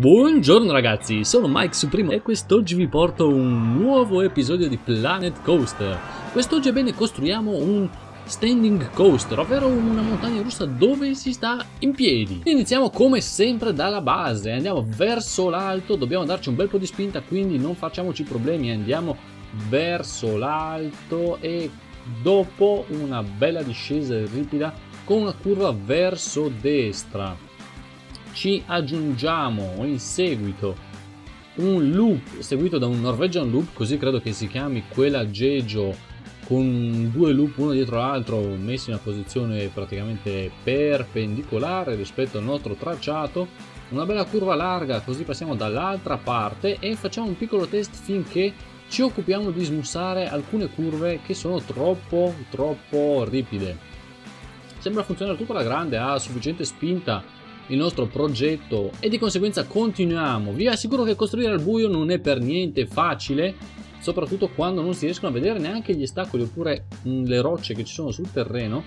Buongiorno ragazzi, sono Mike Supremo e quest'oggi vi porto un nuovo episodio di Planet Coaster. Quest'oggi ebbene costruiamo un standing coaster, ovvero una montagna russa dove si sta in piedi. Iniziamo come sempre dalla base, andiamo verso l'alto, dobbiamo darci un bel po' di spinta, quindi non facciamoci problemi, andiamo verso l'alto e dopo una bella discesa ripida con una curva verso destra ci aggiungiamo in seguito un loop seguito da un Norwegian loop, così credo che si chiami quell'aggeggio con due loop uno dietro l'altro messi in una posizione praticamente perpendicolare rispetto al nostro tracciato, una bella curva larga, così passiamo dall'altra parte e facciamo un piccolo test finché ci occupiamo di smussare alcune curve che sono troppo ripide. Sembra funzionare tutto alla grande, ha sufficiente spinta il nostro progetto e di conseguenza continuiamo. Vi assicuro che costruire al buio non è per niente facile, soprattutto quando non si riescono a vedere neanche gli ostacoli oppure le rocce che ci sono sul terreno,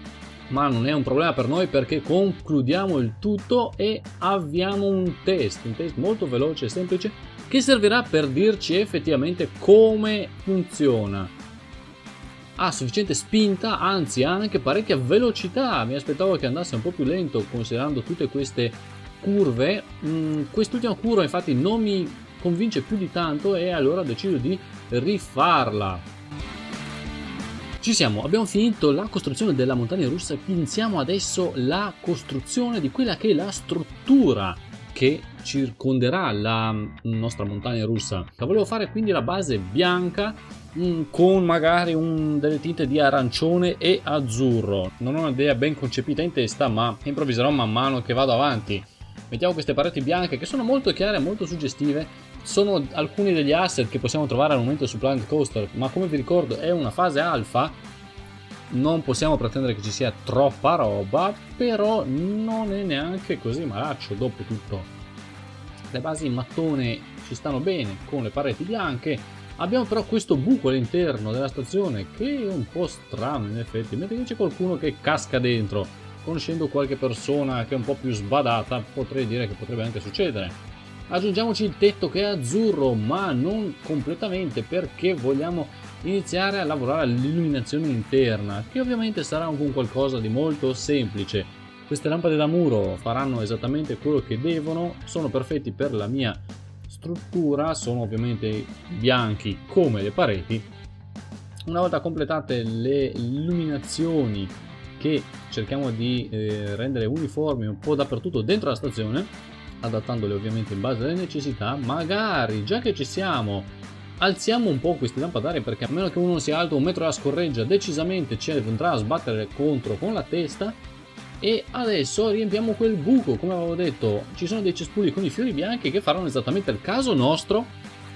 ma non è un problema per noi perché concludiamo il tutto e avviamo un test molto veloce e semplice che servirà per dirci effettivamente come funziona. Ha sufficiente spinta, anzi ha anche parecchia velocità, mi aspettavo che andasse un po' più lento considerando tutte queste curve. Quest'ultima curva infatti non mi convince più di tanto e allora decido di rifarla. Ci siamo, abbiamo finito la costruzione della montagna russa, iniziamo adesso la costruzione di quella che è la struttura che circonderà la nostra montagna russa. Volevo fare quindi la base bianca con magari delle tinte di arancione e azzurro. Non ho un'idea ben concepita in testa, ma improvviserò man mano che vado avanti. Mettiamo queste pareti bianche che sono molto chiare, molto suggestive. Sono alcuni degli asset che possiamo trovare al momento su Planet Coaster, ma come vi ricordo è una fase alfa, non possiamo pretendere che ci sia troppa roba, però non è neanche così malaccio dopo tutto. Le basi in mattone ci stanno bene con le pareti bianche, abbiamo però questo buco all'interno della stazione che è un po' strano in effetti, mentre c'è qualcuno che casca dentro. Conoscendo qualche persona che è un po' più sbadata potrei dire che potrebbe anche succedere. Aggiungiamoci il tetto che è azzurro, ma non completamente, perché vogliamo iniziare a lavorare all'illuminazione interna, che ovviamente sarà un qualcosa di molto semplice. Queste lampade da muro faranno esattamente quello che devono, sono perfetti per la mia struttura, sono ovviamente bianchi come le pareti. Una volta completate le illuminazioni che cerchiamo di rendere uniformi un po' dappertutto dentro la stazione, adattandole ovviamente in base alle necessità, magari già che ci siamo alziamo un po' questi lampadari, perché a meno che uno sia alto un metro alla scorreggia decisamente ci andrà a sbattere contro con la testa. E adesso riempiamo quel buco, come avevo detto ci sono dei cespugli con i fiori bianchi che faranno esattamente il caso nostro,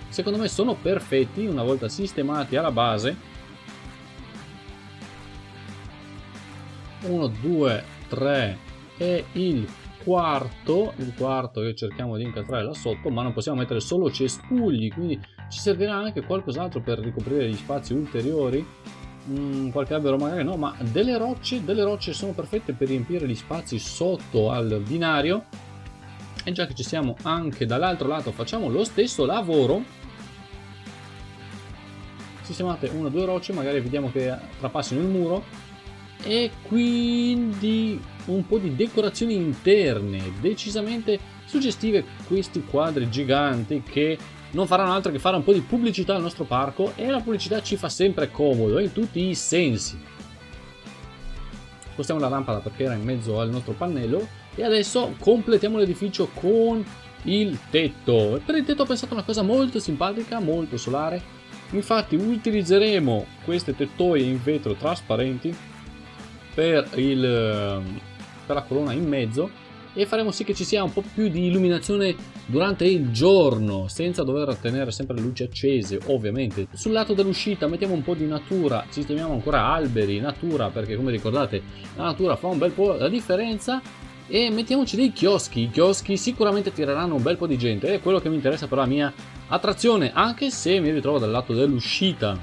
secondo me sono perfetti una volta sistemati alla base. 1, 2, 3 e il quarto che cerchiamo di incastrare là sotto, ma non possiamo mettere solo cespugli, quindi ci servirà anche qualcos'altro per ricoprire gli spazi ulteriori. Qualche albero magari no, ma delle rocce sono perfette per riempire gli spazi sotto al binario. E già che ci siamo, anche dall'altro lato facciamo lo stesso lavoro. Sistemate una o due rocce, magari vediamo che trapassino il muro, e quindi un po' di decorazioni interne decisamente suggestive. Questi quadri giganti che non faranno altro che fare un po' di pubblicità al nostro parco, e la pubblicità ci fa sempre comodo in tutti i sensi. Spostiamo la lampada perché era in mezzo al nostro pannello e adesso completiamo l'edificio con il tetto. Per il tetto ho pensato una cosa molto simpatica, molto solare, infatti utilizzeremo queste tettoie in vetro trasparenti per la colonna in mezzo e faremo sì che ci sia un po' più di illuminazione durante il giorno senza dover tenere sempre le luci accese. Ovviamente sul lato dell'uscita mettiamo un po' di natura, sistemiamo ancora alberi, natura, perché come ricordate la natura fa un bel po' la differenza, e mettiamoci dei chioschi. I chioschi sicuramente tireranno un bel po' di gente, è quello che mi interessa per la mia attrazione, anche se mi ritrovo dal lato dell'uscita,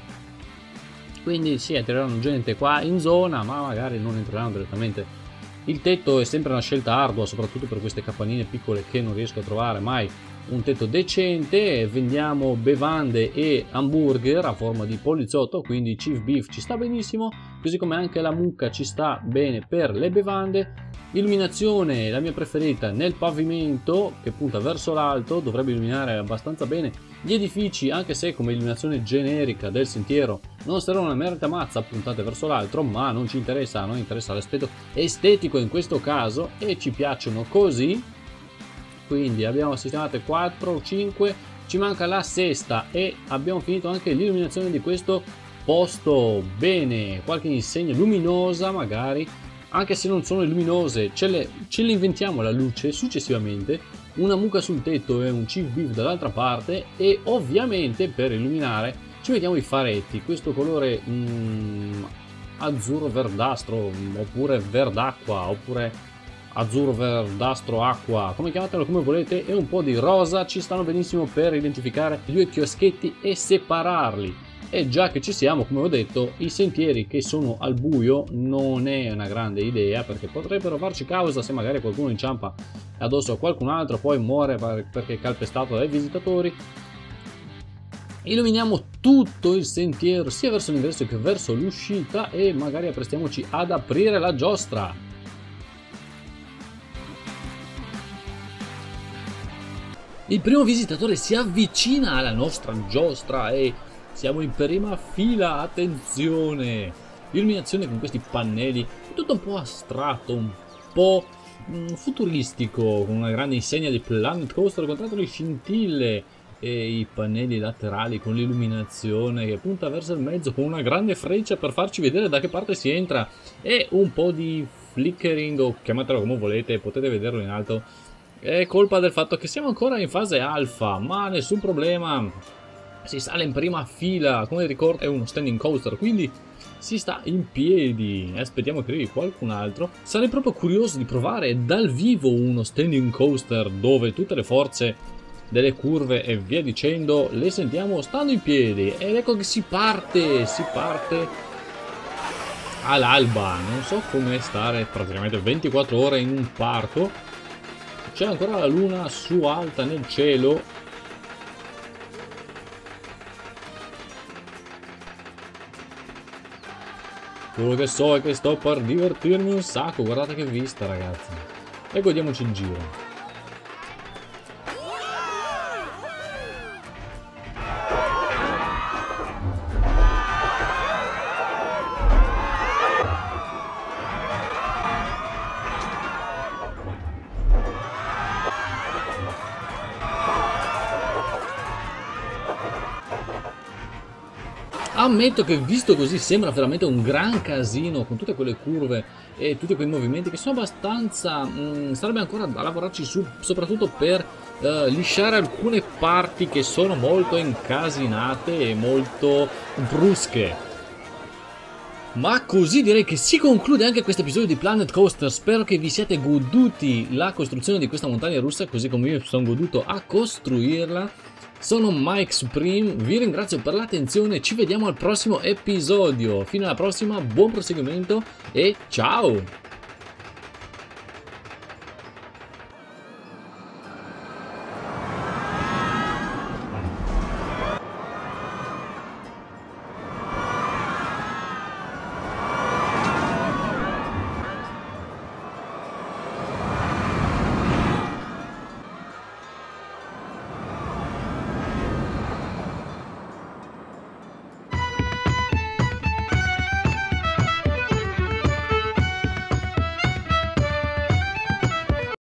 quindi sì, attireranno gente qua in zona ma magari non entreranno direttamente. Il tetto è sempre una scelta ardua, soprattutto per queste capannine piccole che non riesco a trovare mai un tetto decente, vendiamo bevande e hamburger a forma di poliziotto, quindi Chief Beef ci sta benissimo, così come anche la mucca ci sta bene per le bevande. Illuminazione, la mia preferita, nel pavimento che punta verso l'alto, dovrebbe illuminare abbastanza bene gli edifici, anche se come illuminazione generica del sentiero non sarà una merda mazza, puntate verso l'altro, ma non ci interessa, a noi interessa l'aspetto estetico in questo caso e ci piacciono così. Quindi abbiamo sistemate 4, 5, ci manca la sesta e abbiamo finito anche l'illuminazione di questo posto. Bene, qualche insegna luminosa magari, anche se non sono luminose, ce le inventiamo la luce successivamente. Una mucca sul tetto e un Chief Beef dall'altra parte, e ovviamente per illuminare ci mettiamo i faretti, questo colore azzurro verdastro, oppure verdacqua, oppure azzurro, verdastro, acqua, come chiamatelo come volete, e un po' di rosa ci stanno benissimo per identificare i due chioschetti e separarli. E già che ci siamo, come ho detto, i sentieri che sono al buio non è una grande idea, perché potrebbero farci causa se magari qualcuno inciampa addosso a qualcun altro, poi muore perché è calpestato dai visitatori. Illuminiamo tutto il sentiero, sia verso l'ingresso che verso l'uscita, e magari apprestiamoci ad aprire la giostra. Il primo visitatore si avvicina alla nostra giostra e siamo in prima fila, attenzione! Illuminazione con questi pannelli, tutto un po' astratto, un po' futuristico, con una grande insegna di Planet Coaster con tratto di scintille e i pannelli laterali con l'illuminazione che punta verso il mezzo con una grande freccia per farci vedere da che parte si entra, e un po' di flickering, o chiamatelo come volete, potete vederlo in alto. È colpa del fatto che siamo ancora in fase alfa, ma nessun problema, si sale in prima fila, come ricordo è uno standing coaster, quindi si sta in piedi, aspettiamo che arrivi qualcun altro. Sarei proprio curioso di provare dal vivo uno standing coaster dove tutte le forze delle curve e via dicendo le sentiamo stando in piedi, ed ecco che si parte all'alba. Non so come stare praticamente 24 ore in un parco. C'è ancora la luna su alta nel cielo. Quello che so è che sto per divertirmi un sacco. Guardate che vista, ragazzi. E godiamoci il giro. Ammetto che visto così sembra veramente un gran casino, con tutte quelle curve e tutti quei movimenti che sono abbastanza... sarebbe ancora da lavorarci su, soprattutto per lisciare alcune parti che sono molto incasinate e molto brusche. Ma così direi che si conclude anche questo episodio di Planet Coaster. Spero che vi siate goduti la costruzione di questa montagna russa, così come io sono goduto a costruirla. Sono Mike Supremo, vi ringrazio per l'attenzione, ci vediamo al prossimo episodio. Fino alla prossima, buon proseguimento e ciao!